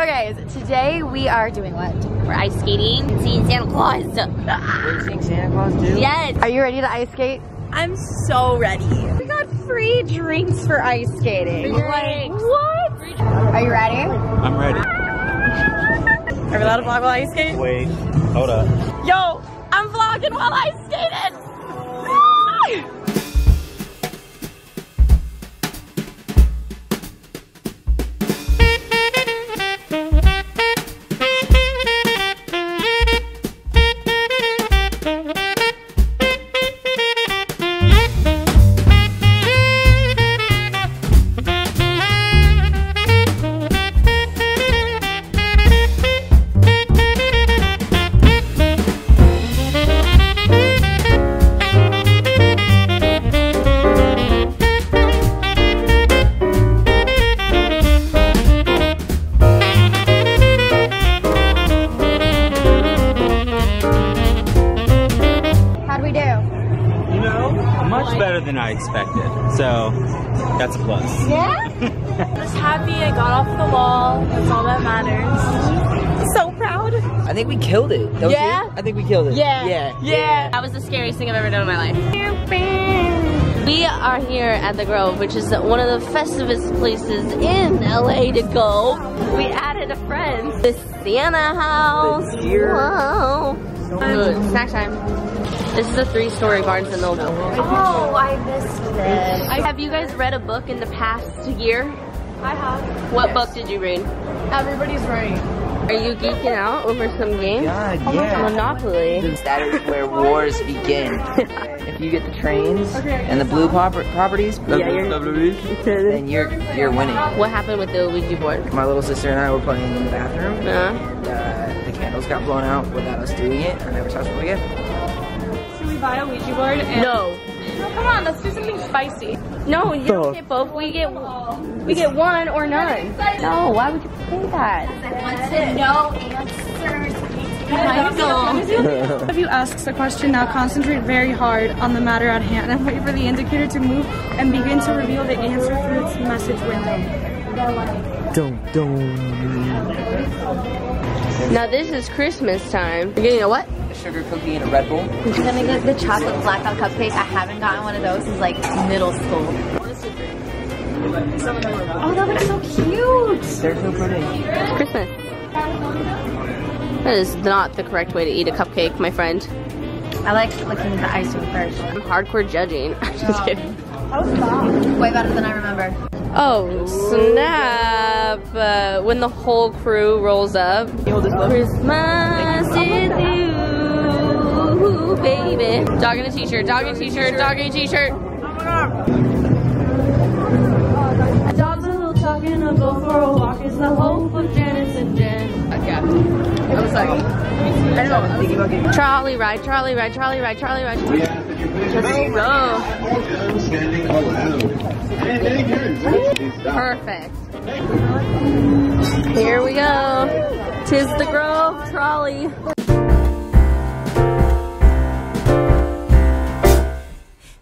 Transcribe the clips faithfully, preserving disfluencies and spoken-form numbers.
So guys, today we are doing what? We're ice skating and seeing Santa Claus. We're seeing Santa Claus too? Yes. Are you ready to ice skate? I'm so ready. We got free drinks for ice skating. Free drinks. What? Free drinks. Are you ready? I'm ready. Are we allowed to vlog while ice skate? Wait, hold up. Yo, I'm vlogging while ice skating. Expected, so that's a plus. Yeah. I'm just happy I got off the wall. That's all that matters. So proud. I think we killed it. Don't yeah. You? I think we killed it. Yeah. Yeah. Yeah. That was the scariest thing I've ever done in my life. We are here at the Grove, which is one of the festivest places in L A to go. We added a friend. The Santa house. The deer. Wow. So good. Snack time. This is a three-story Barnes and Noble. Oh, I missed this. Have you guys read a book in the past year? I have. What yes. book did you read? Everybody's Right. Are you geeking out over some games? God, oh yeah. Monopoly. That is where wars begin. If you get the trains okay, and the blue properties, yeah, you're, then you're you're winning. What happened with the Ouija board? My little sister and I were playing in the bathroom. Yeah. Uh, the candles got blown out without us doing it. I never touched them again. Buy a Ouija board and no. no. Come on, let's do something spicy. No, you don't get both. We get we get one or none. No, why would you say that? That's it. No answers. Michael. If you ask a question, now concentrate very hard on the matter at hand and wait for the indicator to move and begin to reveal the answer through its message window. Don't don't. Now this is Christmas time. You're getting a what? A sugar cookie and a Red Bull. I'm gonna get the chocolate blackout cupcake. I haven't gotten one of those since like middle school. Oh no, that's so cute! There's no protein. It's Christmas. That is not the correct way to eat a cupcake, my friend. I like licking the icing first. I'm hardcore judging. I'm just kidding. That was bomb. Way better than I remember. Oh snap! Uh, when the whole crew rolls up. Christmas is you, baby. Dog in a t-shirt, dog in a t-shirt, dog in a t-shirt. Oh my god! Dog's a little talking, I'll go for a walk. It's the hope of Janice and Jen. Okay. I was like, I don't know. I was thinking about getting trolley ride, trolley ride, trolley ride, trolley ride. Let's go. Perfect. Here we go. 'Tis the Grove trolley.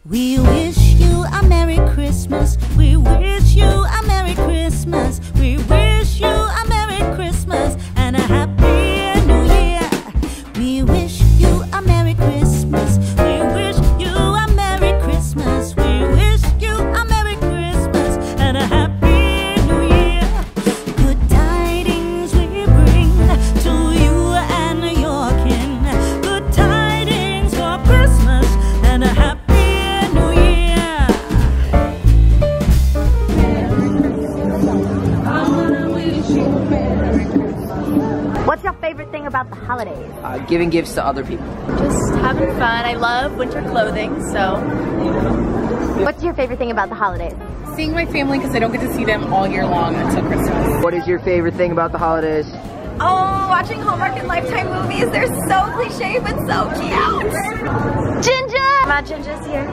We wish you a Merry Christmas. We wish you a Merry Christmas. We wish you a Merry Christmas and a Happy New Year. We wish you a Merry Christmas. We wish you a Merry Christmas. We wish you a Merry and a Happy New Year. Good tidings we bring to you and your kin. Good tidings for Christmas and a Happy New Year. What's your favorite thing about the holidays? Uh, giving gifts to other people. Just having fun. I love winter clothing, so. What's your favorite thing about the holidays? Seeing my family because I don't get to see them all year long until Christmas. What is your favorite thing about the holidays? Oh, watching Hallmark and Lifetime movies. They're so cliche but so cute. Ginger! My Ginger's here.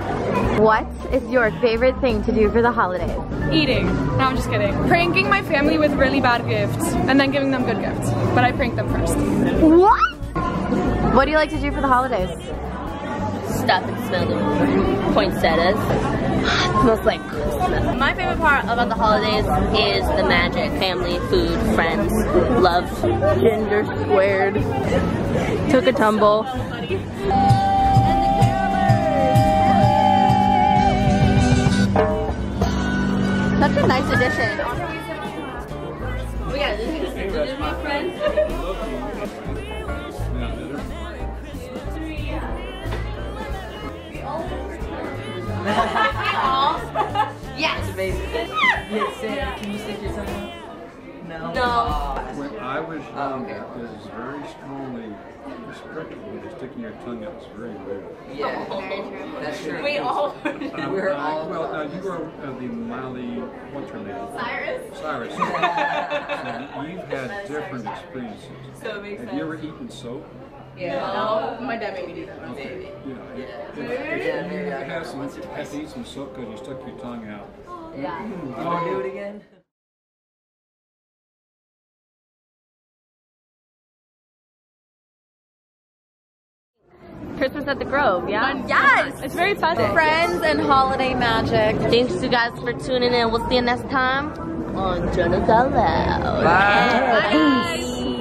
What is your favorite thing to do for the holidays? Eating. No, I'm just kidding. Pranking my family with really bad gifts and then giving them good gifts. But I prank them first. What? What do you like to do for the holidays? stuff and smell the poinsettias. It smells like Christmas. My favorite part about the holidays is the magic. Family, food, friends, love. Gender squared. Took a tumble. Such a nice addition. Oh yeah, did you be friends? We all? Yes! It's amazing. Yeah, Sam, can you stick your tongue in? No. No. When I was younger, it was very strongly restricted with sticking your tongue out. It's very weird. Yeah, oh, very true. That's true. We all um, We're uh, all well, now you are of the Miley, what's her name? Cyrus? Cyrus. So you've had different experiences. So it makes sense. Have you ever eaten soap? Yeah. No. No. My dad made me do that when I was a baby. Yeah. Yeah. Yeah. You have some, have to eat some soap because you stuck your tongue out. Yeah. You want to do it again? Christmas at the Grove, yeah? Yes! It's very fun. Friends and holiday magic. Thanks you guys for tuning in. We'll see you next time on Journals Out Loud. Bye! Bye. Bye.